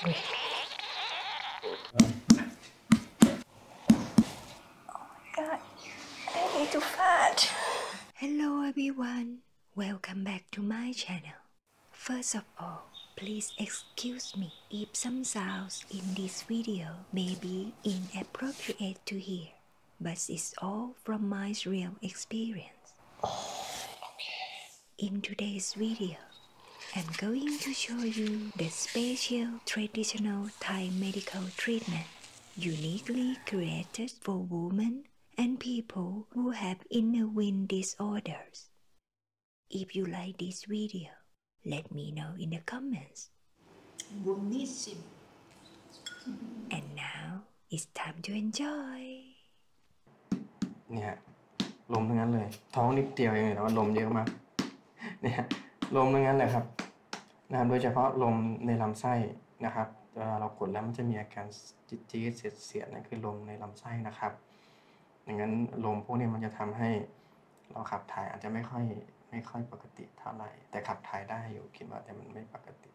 Oh my god, I need to fart. Hello everyone, welcome back to my channel. First of all, please excuse me if some sounds in this video may be inappropriate to hear, but it's all from my real experience. In today's video, I'm going to show you the special traditional Thai medical treatment uniquely created for women and people who have inner wind disorders. If you like this video, let me know in the comments. Buonissimo. And now it's time to enjoy. เนี่ยลมทั้งนั้นเลยท้องนิดเดียวเองแต่ว่าลมเยอะมากนะครับลมในลำไส้นะครับเวลาเรากดแล้วมันจะมีอาการจี๊ดเสียดนะครับดังนั้นลมพวกนี้มันจะทำให้เราขับถ่ายอาจจะไม่ค่อยปกติเท่าไหร่แต่ขับถ่ายได้อยู่คิดว่าแต่มันไม่ปกติ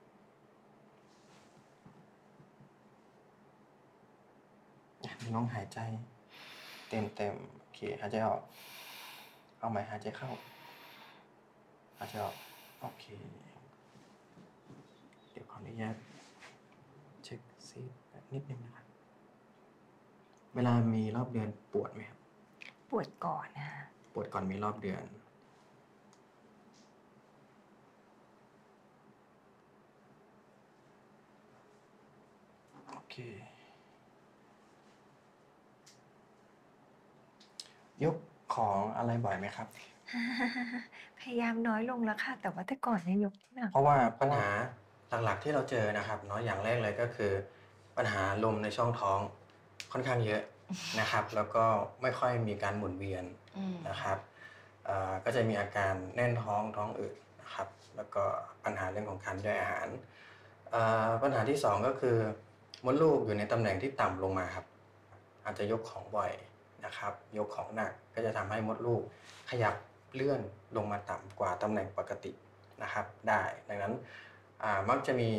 ลองหายใจเต็มๆโอเคหายใจออก เอาไหมหายใจเข้าหายใจออกโอเคเดี๋ยวขออนุญาตเช็คซินิดนึงนะครับเวลามีรอบเดือนปวดไหมครับปวดก่อนนะปวดก่อนมีรอบเดือนยกของอะไรบ่อยไหมครับ เพราะว่าปัญหาหลักที่เราเจอนะครับเนาะอย่างแรกเลยก็คือปัญหาลมในช่องท้องค่อนข้างเยอะนะครับก็จะมีอาการแน่นท้องท้องอืดนะครับแล้วก็ปัญหาเรื่องของการย่อยอาหารปัญหาที่2ก็คือมดลูกอยู่ในตำแหน่งที่ต่ำลงมาครับอาจจะยกของบ่อยนะครับยกของหนักก็จะทำให้มดลูกขยับ เลื่อนลงมาต่ำกว่าตำแหน่งปกตินะครับได้ดังนั้นมักจะมี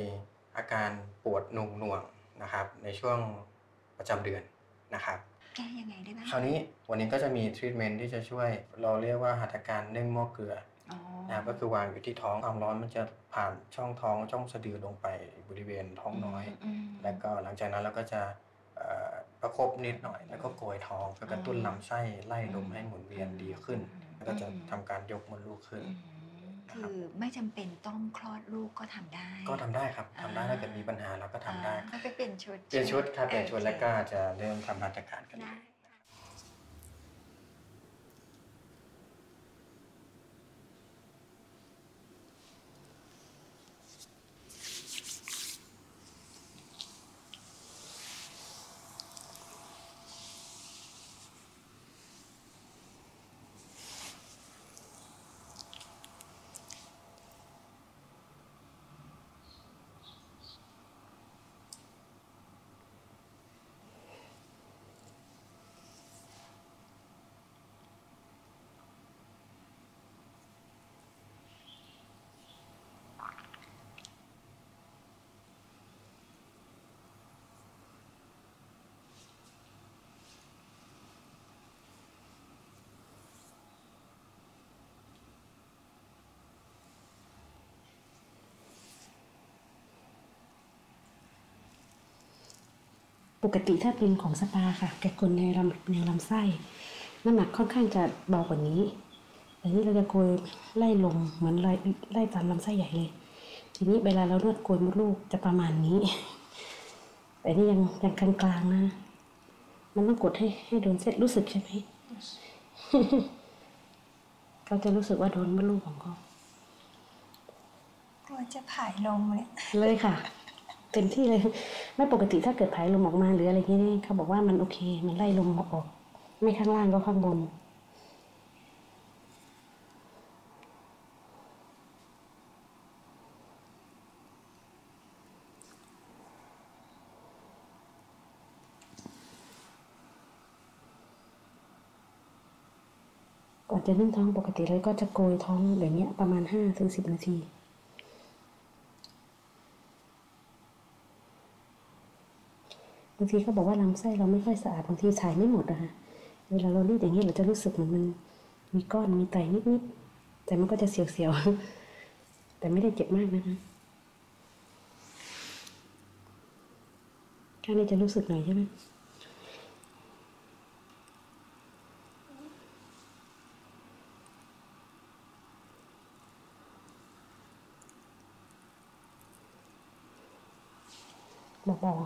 อาการปวดหน่วงๆนะครับในช่วงประจำเดือนนะครับแก้ยังไงได้บ้างคราวนี้วันนี้ก็จะมีทรีทเมนต์ที่จะช่วยเราเรียกว่าหัตถการเร่งหม้อเกลือก็คือวางอยู่ที่ท้องความร้อนมันจะผ่านช่องท้องสะดือลงไปบริเวณท้องน้อยแล้วก็หลังจากนั้นเราก็จะประคบนิดหน่อยแล้วก็โกยท้องเพื่อกระตุ้นลำไส้ไล่ลมให้หมุนเวียนดีขึ้น คือไม่จำเป็นต้องคลอดลูกก็ทำได้ก็ทำได้ครับทำได้ถ้าเกิดมีปัญหาเราก็ทำได้เปลี่ยนชุดครับเปลี่ยนชุดแล้วก็จะเริ่มทำหัตถการกันได้ ปกติถ้าเป็นของสปาค่ะแกกลในลำไส้น้ำหนักค่อนข้างจะเบากว่านี้นะคะแต่ว่าถ้าเป็นของสปาเนี่ยจะหนักกว่านี้นิดนึงค่ะเพราะว่ามันจะมีอาการปวดหน่วงๆแล้วก็เจ็บปวดบริเวณท้องน้อยแล้วก็หลังจากนั้นเราก็จะประคบนิดหน่อยแล้วก็โกยท้องเพื่อกระตุ้นลำไส้ไล่ลมให้หมุนเวียนดีขึ้น เต็มที่เลยไม่ปกติถ้าเกิดผายลมออกมาหรืออะไรเงี้ยเขาบอกว่ามันโอเคมันไล่ลมออกได้ดีแต่ถ้าเกิดผายลมออกมาแล้วมันไม่ออกมาเต็มที่เนี่ยมันจะมีอาการปวดหน่วงๆแล้วก็เจ็บปวดบริเวณท้องน้อยแล้วก็หลังจากนั้นเราก็จะประคบนิดหน่อยแล้วก็โกยท้องเพื่อกระตุ้นลำไส้ไล่ลมให้หมุนเวียนดีขึ้น ก่อนจะนึ่งท้องปกติเราก็จะโกยท้องแบบนี้ประมาณ5-10 นาที แล้วก็โกยท้องเพื่อกระตุ้นลำไส้ไล่ลมให้หมุนเวียนดีขึ้น างทีเขาบอกว่าลำไส้เราไม่ค่อยสะอาดบางทีถ่ายไม่หมดนะคะเวลาเรารีดอย่างนี้เราจะรู้สึกเหมือนมันมีก้อนมีไตนิดๆแต่มันก็จะเสียวๆแต่ไม่ได้เจ็บมากนะคะข้างในจะรู้สึกหน่อยใช่ไหมเบาๆ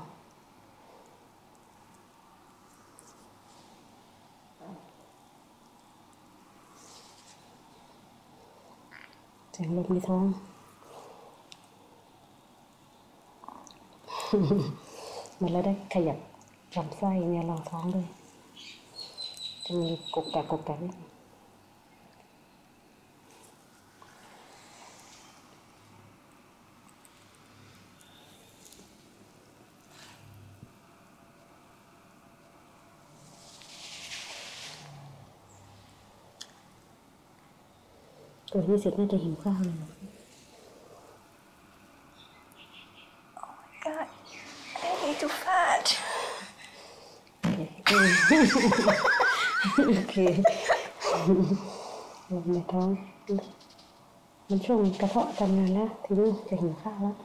เสียงลมในท้อง มันแล้วได้ขยับลำไส้เนี่ยลองท้องด้วยจะมีกุกกักกุกกักนี่ตัวที่เสร็จน่าจะหิวข้าวเลยนะโอ้ย god I need to fat โอเคลมในท้องมันช่วงกระเพาะทำงานแล้วทีนี้จะหิวข้าวแล้ว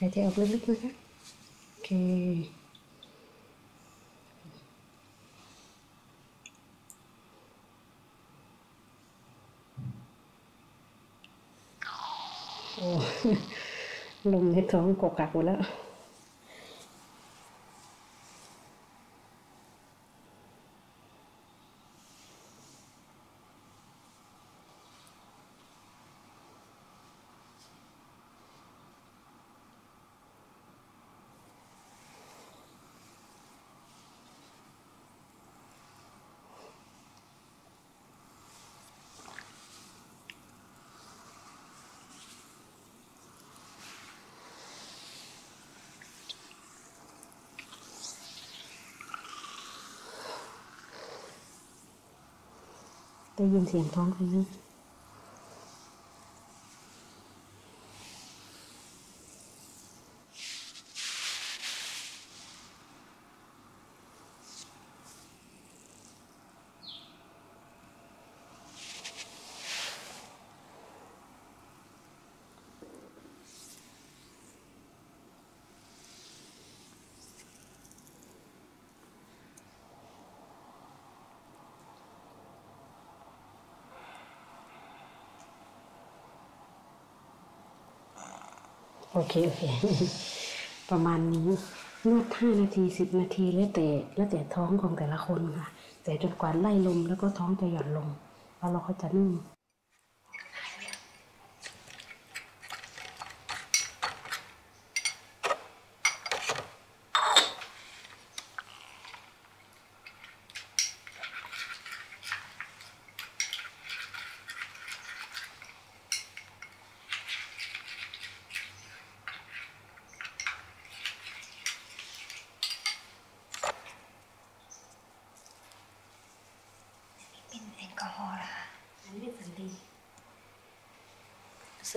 หายใจออกลึกๆนะคะโอเคโอ้ลมในท้องกกักหมดแล้วได้ยินเสียงท้องกันนะโอเคประมาณนี้นวด5นาที10นาทีแล้วแต่ท้องของแต่ละคนค่ะแต่จนกว่าไล่ลมแล้วก็ท้องจะหย่อนลงแล้วเราก็จะนิ่ง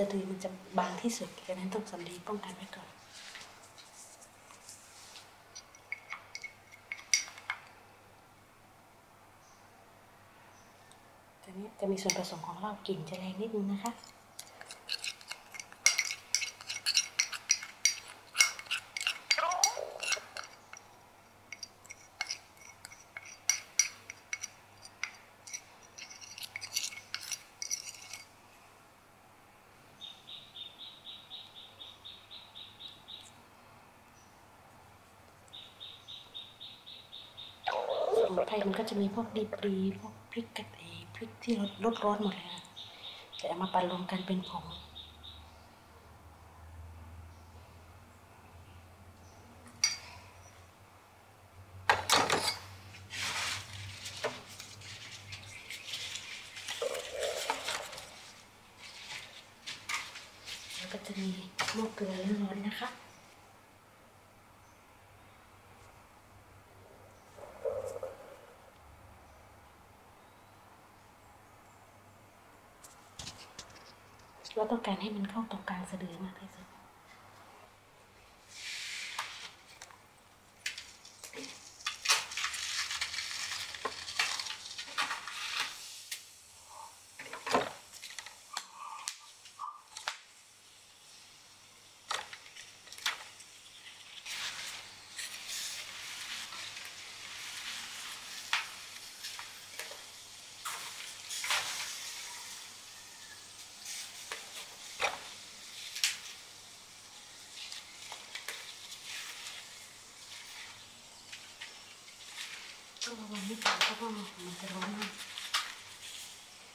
สะดือมันจะบางที่สุดดังนั้นต้องสำลีป้องกันไว้ก่อนแต่ อันนี้จะมีส่วนผสมของเหล้ากลิ่นจะแรงนิดนึงนะคะสมุนไพรมันก็จะมีพวกดีปรีพวกพริกกระเทียมพริกที่ลดร้อนหมดเลยค่ะแต่เอามาปั่นรวมกันเป็นผงแล้วก็จะมีหม้อเกลือร้อนๆนะคะเราต้องการให้มันเข้าตรงกลางสะดือมากที่สุดระวังนิดหน่อยเพราะว่ามันจะร้อนมากอาจจะร้อนนิดนึงนะคะ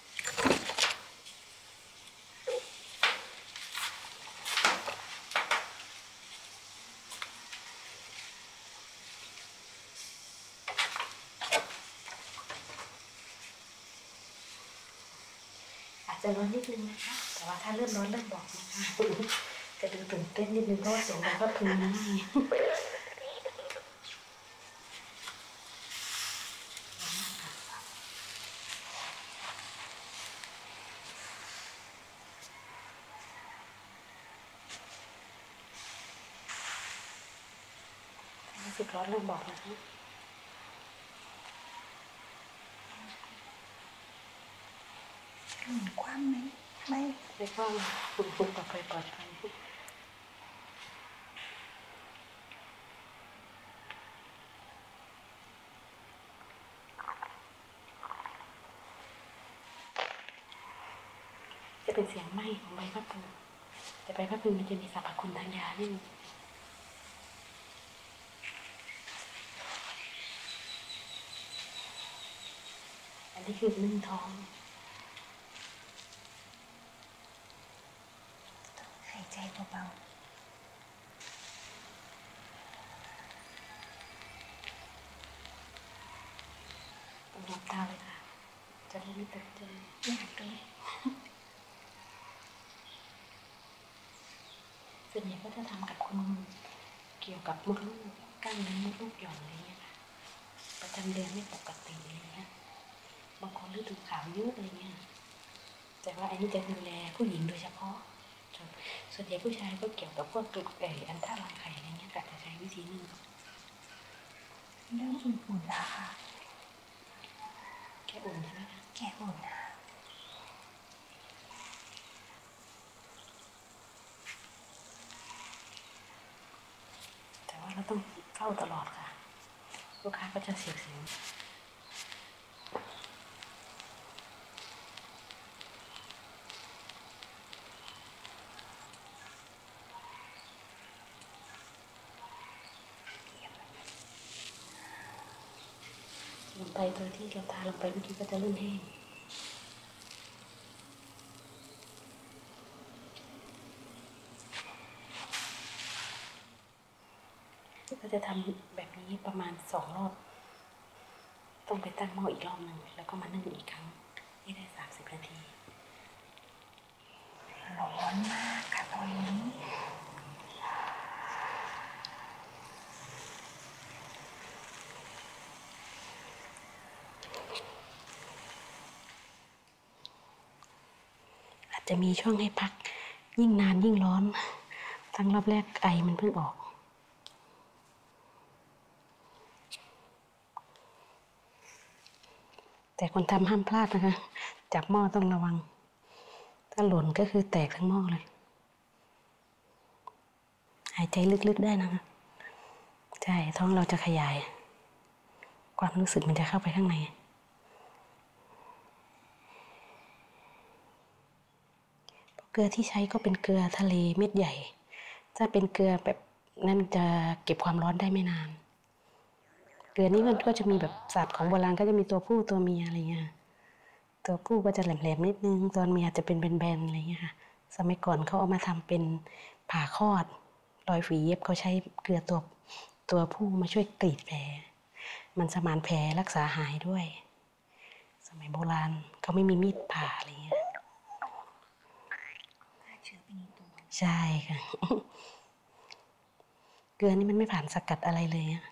แต่ว่าถ้าเริ่มร้อนเริ่มบอกนะคะจะดูตื่นเต้นนิดนึงเพราะว่าเสียงมันก็คือนั่นสุดร้อนลืมบอกนะคะคว่ำไหมไม่คว่ำปุ่มๆต่อไปก่อนไปจะเป็นเสียงไหม้ของใบมะพร้าวแต่ใบมะพร้าวมันจะมีสรรพคุณทางยานิดนึงนี่คือนึ่งท้องหายใจเบาๆต้องหลับตาเลยค่ะจะได้ไม่ตกใจไม่หักเลยส่วนใหญ่ก็จะทำกับคนเกี่ยวกับมดลูกกล้ามเนื้อมดลูกหย่อนอะไรอย่างเงี้ยค่ะประจำเดือนไม่ปกติเลยบางคนฤดูขาวเยอะอะไรเงี้ยแต่ว่าอันนี้จะดูแลผู้หญิงโดยเฉพาะส่วนใหญ่ผู้ชายก็เกี่ยวกับพวกตุกอันท่ารังไข่อะไรเงี้ยก็จะใช้วิธีนึงเรื่องอุ่นๆนะคะแก่อุ่นใช่ไหมคะแก่อุ่นนะแต่ว่าเราต้องเฝ้าตลอดค่ะลูกค้าก็จะเสียสินไปตัวที่เราทาลงไปเมื่อกี้ก็จะลื่นแห้งก็จะทำแบบนี้ประมาณ2รอบต้องไปตั้งหม้ออีกรอบหนึ่งแล้วก็มานึ่งอีกครั้งนี่ได้30นาทีร้อนมากค่ะตอนนี้จะมีช่วงให้พักยิ่งนานยิ่งร้อนทั้งรอบแรกไอมันเพิ่งออกแต่คนทำห้ามพลาดนะคะ จับหม้อต้องระวังถ้าหล่นก็คือแตกทั้งหม้อเลยหายใจลึกๆได้นะคะใช่ท้องเราจะขยายความรู้สึกมันจะเข้าไปข้างในเกลือที่ใช้ก็เป็นเกลือทะเลเม็ดใหญ่ถ้าเป็นเกลือแบบนั่นจะเก็บความร้อนได้ไม่นานเกลือนี้มันก็จะมีแบบศาสตร์ของโบราณก็จะมีตัวผู้ตัวเมียอะไรเงี้ยตัวผู้ก็จะแหลมๆนิดนึงตัวเมียจะเป็นแบนๆอะไรเงี้ยค่ะสมัยก่อนเขาเอามาทำเป็นผ่าคลอดรอยฝีเย็บเขาใช้เกลือตัวผู้มาช่วยกรีดแผลมันสมานแผลรักษาหายด้วยสมัยโบราณเขาไม่มีมีดผ่าอะไรเงี้ยใช่ค่ะเกลือนี่มันไม่ผ่านสกัดอะไรเลยอะ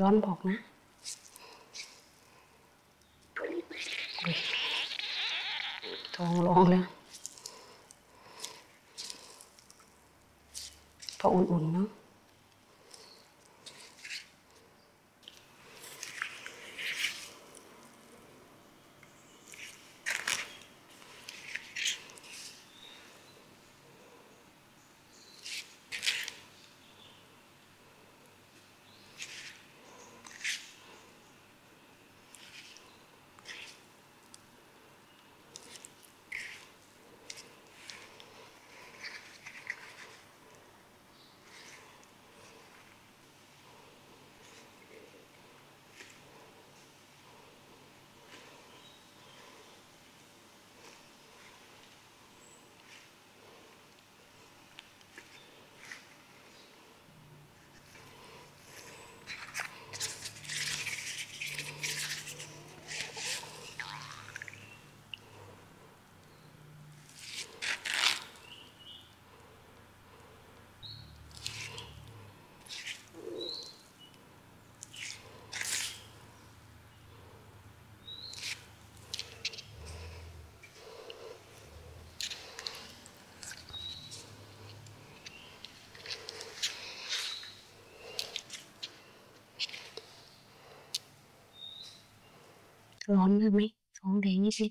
ร้อนบอกนะท้องร้องแล้วพออุ่นๆเนาะร้อนไหมท้องแดงนิด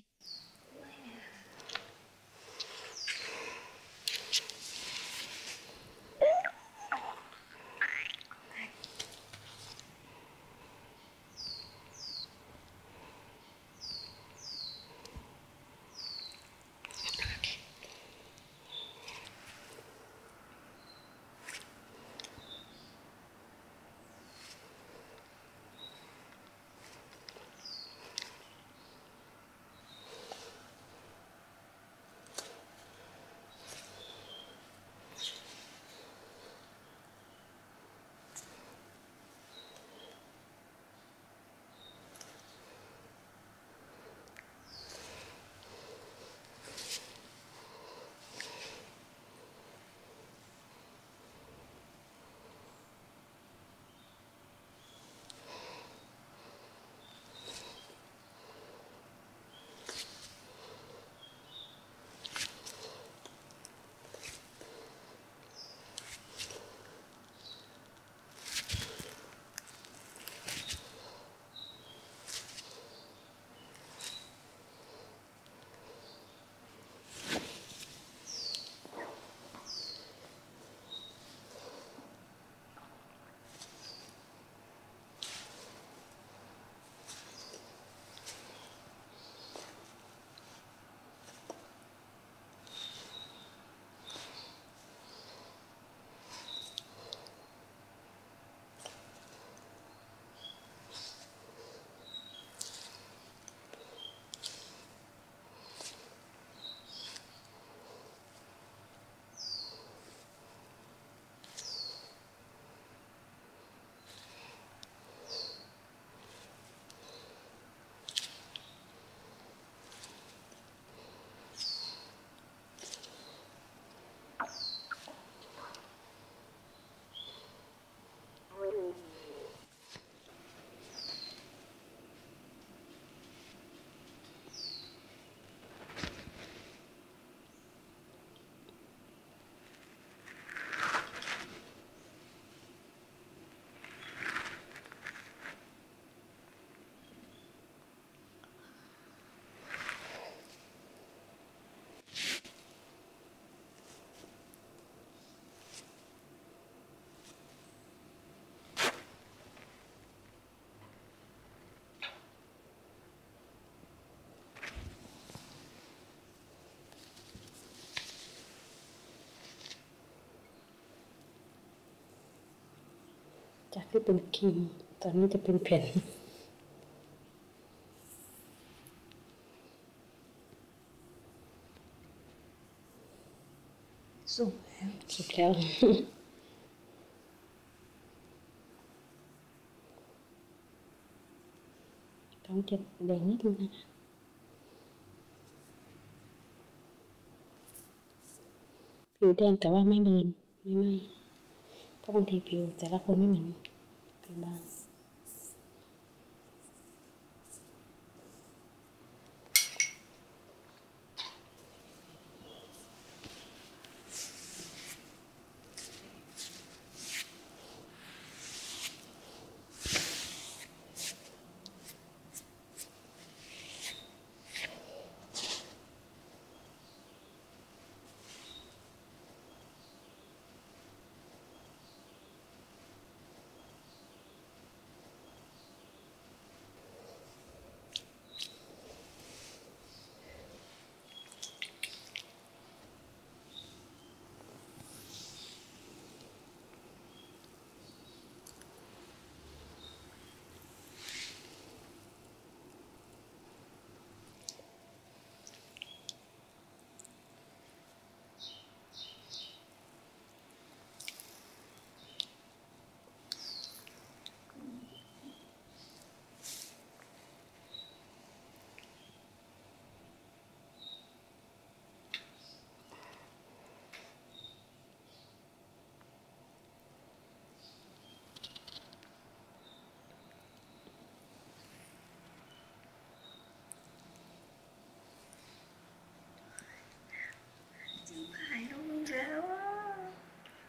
จากที่เป็นครีมตอนนี้จะเป็นแผ่นสุกแล้วสุกแล้วต้องเก็บแดงนิดนึงนะคะผิวแดงแต่ว่าไม่เบิร์นไม่ไหม้เพราะบางทีผิวแต่ละคนไม่เหมือนผิวบาง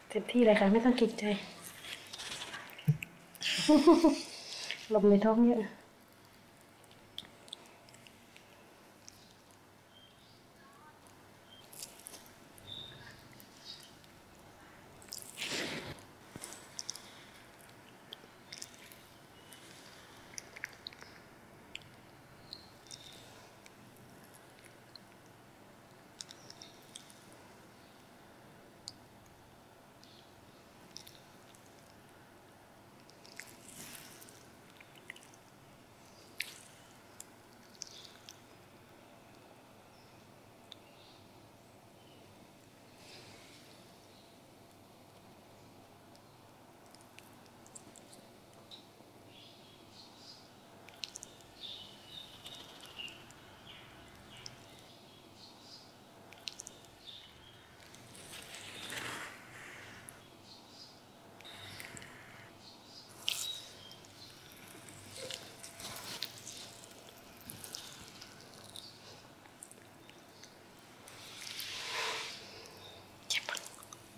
เต็มที่เลยค่ะไม่ต้องเกรงใจลมในท้องเยอะ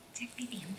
พี่ติ๋ม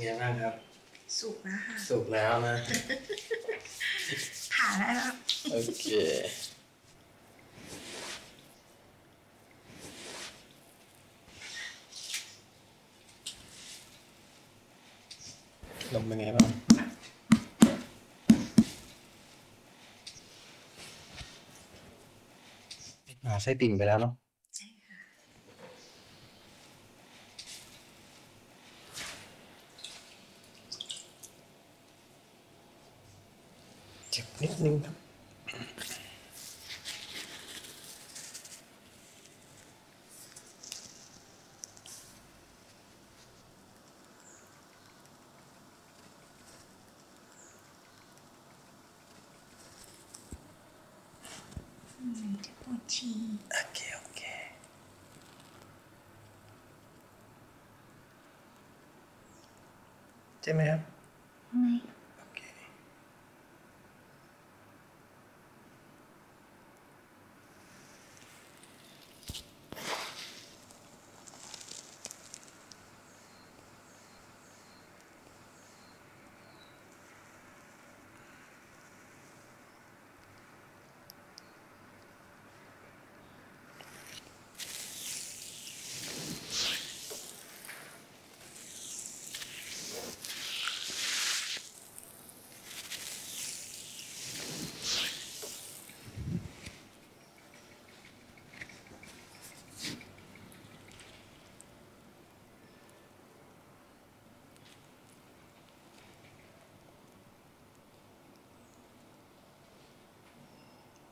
เป็นยังไงครับสุกแล้วค่ะสุกแล้วนะผ่าแล้วโอเคลงเป็นไงบ้างไส้ติ่งไปแล้วเนาะใช่ค่ะเจ็บนิดนึงครับจะปวดฉี่โอเคโอเคใช่ไหมครับไม่โอเค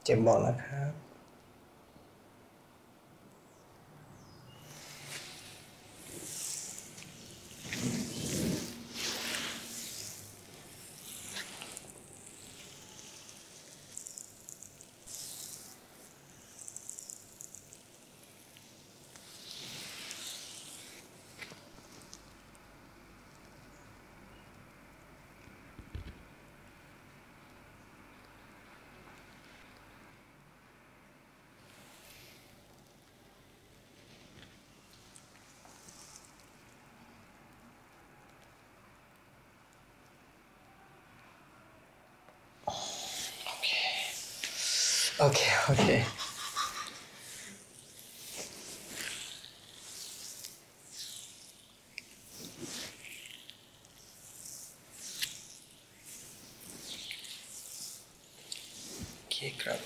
เจ็บหมดแล้วครับโอเคโอเคโอเคครับ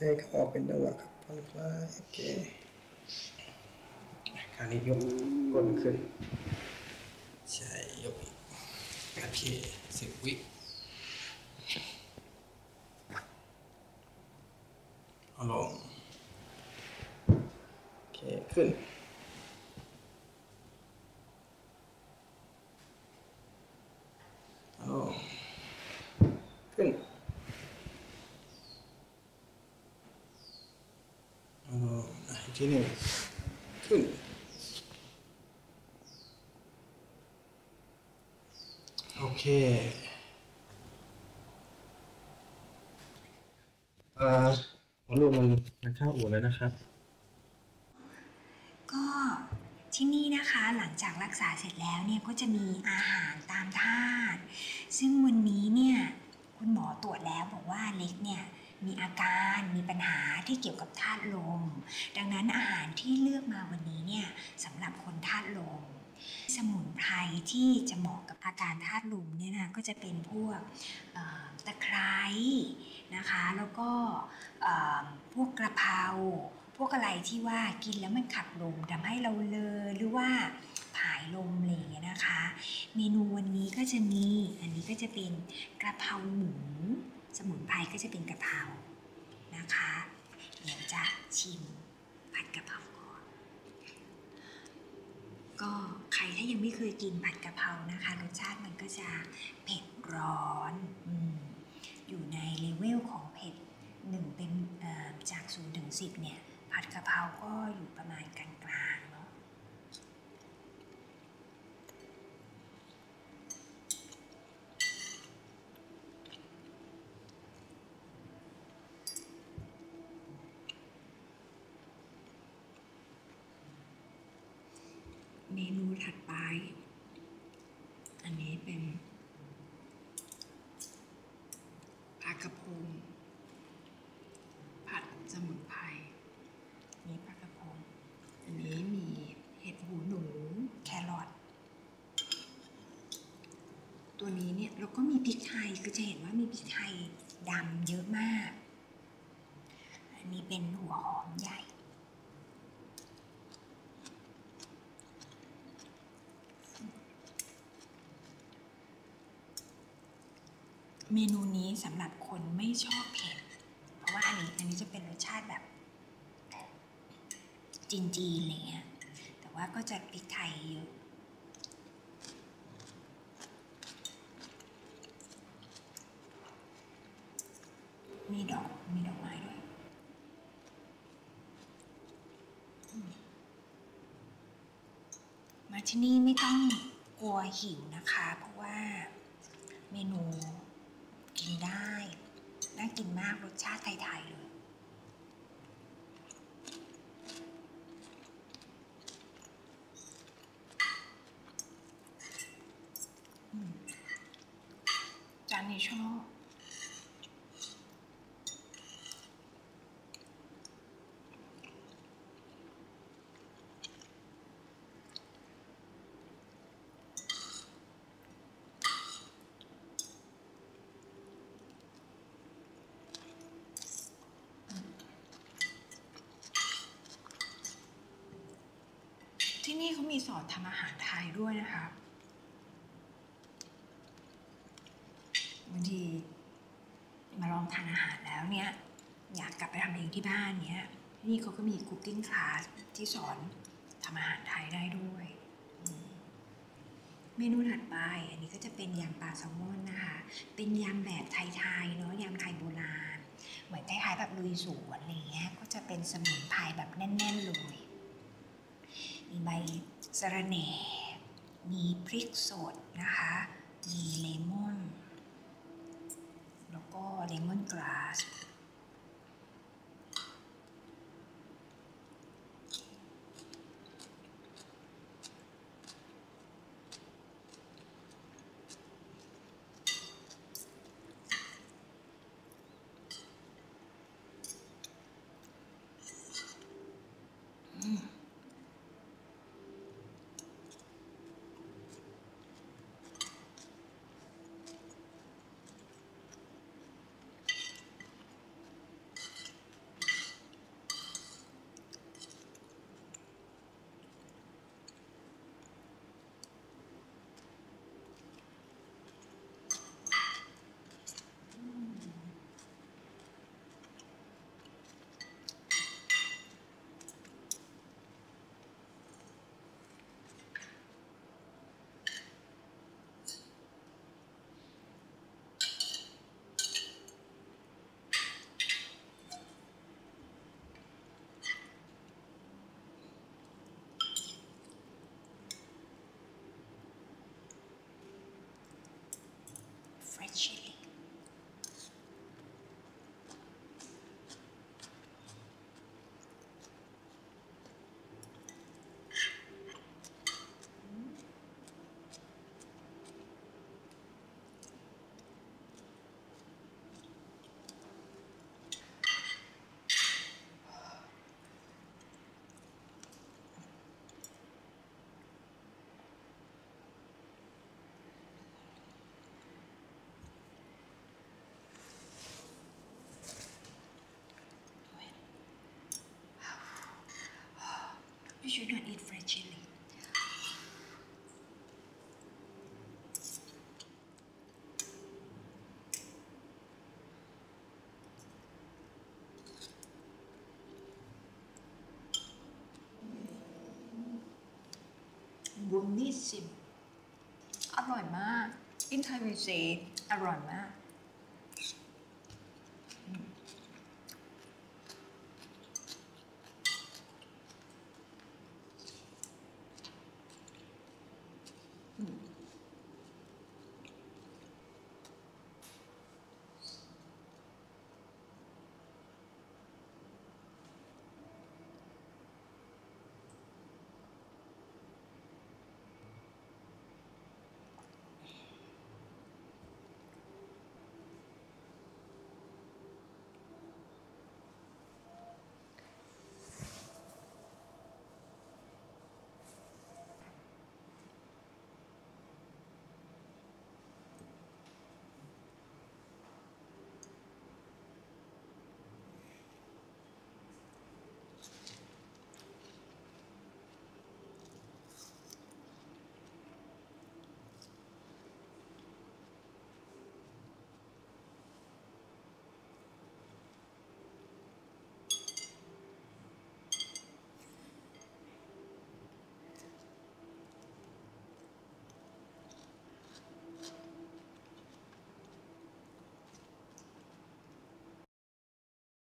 ใช่ครับออกเป็นดาวครับผ่อนคลายโอเคคราวนี้ยกก้นขึ้นใช่ยกอีกโอเค10 วิเอาลงโอเคขึ้นเอาลงขึ้นที่นี่ขึ้นโอเค มันเข้าอู่แล้วนะครับก็ที่นี่นะคะหลังจากรักษาเสร็จแล้วเนี่ยก็จะมีอาหารตามธาตุซึ่งวันนี้เนี่ยคุณหมอตรวจแล้วบอกว่าเล็กเนี่ยมีอาการมีปัญหาที่เกี่ยวกับธาตุลมดังนั้นอาหารที่เลือกมาวันนี้เนี่ยสำหรับคนธาตุลมสมุนไพรที่จะเหมาะกับอาการธาตุลมเนี่ยนะก็จะเป็นพวกตะไคร้นะคะแล้วก็พวกกระเพราพวกอะไรที่ว่ากินแล้วมันขับลมทำให้เราเลอหรือว่าผายลมอะไรอย่างเงี้ยนะคะเมนูวันนี้ก็จะมีอันนี้ก็จะเป็นกระเพราหมูสมุนไพรก็จะเป็นกระเพรานะคะเดี๋ยวจะชิมผัดกระเพราก่อนก็ใครถ้ายังไม่เคยกินผัดกระเพรานะคะรสชาติมันก็จะเผ็ดร้อนอยู่ในเลเวลของเผ็ด1เป็นจาก0ถึง10เนี่ยผัดกระเพราก็อยู่ประมาณกลางๆเนาะเมนูถัดไปอันนี้เป็นปลากระพงผัดสมุนไพรมีปลากระพงอันนี้มีเห็ดหูหนูแครอทตัวนี้เนี่ยแล้วก็มีพริกไทยคือจะเห็นว่ามีพริกไทยดำเยอะมากอันนี้เป็นหัวหอมใหญ่เมนูนี้สำหรับคนไม่ชอบเผ็ดเพราะว่าอันนี้จะเป็นรสชาติแบบจีนๆอะไรเงี้ยแต่ว่าก็จะพริกไทยเยอะมีดอกไม้ด้วยมาที่นี่ไม่ต้องกลัวหิวนะคะเพราะว่าเมนูกินได้น่ากินมากรสชาติไทยๆเลยจานนี้ชอบที่นี่เขามีสอนทำอาหารไทยด้วยนะคะบางทีมาลองทานอาหารแล้วเนี่ยอยากกลับไปทำเองที่บ้านเนี่ยที่นี่เขาก็มีคุกกิ้งคลาสที่สอนทำอาหารไทยได้ด้วยเมนูถัดไปอันนี้ก็จะเป็นยำปลาแซลมอนนะคะเป็นยำแบบไทยๆเนาะยำไทยโบราณเหมือนคล้ายๆแบบลุยสวนอะไรเงี้ยก็จะเป็นสมุนไพรแบบแน่นๆเลยมีใบสะระแหน่มีพริกสดนะคะมีเลมอนแล้วก็เลมอนกราส should not eat fried chili. Buenísimo. อร่อยมาก อินไทยวีซี อร่อยมาก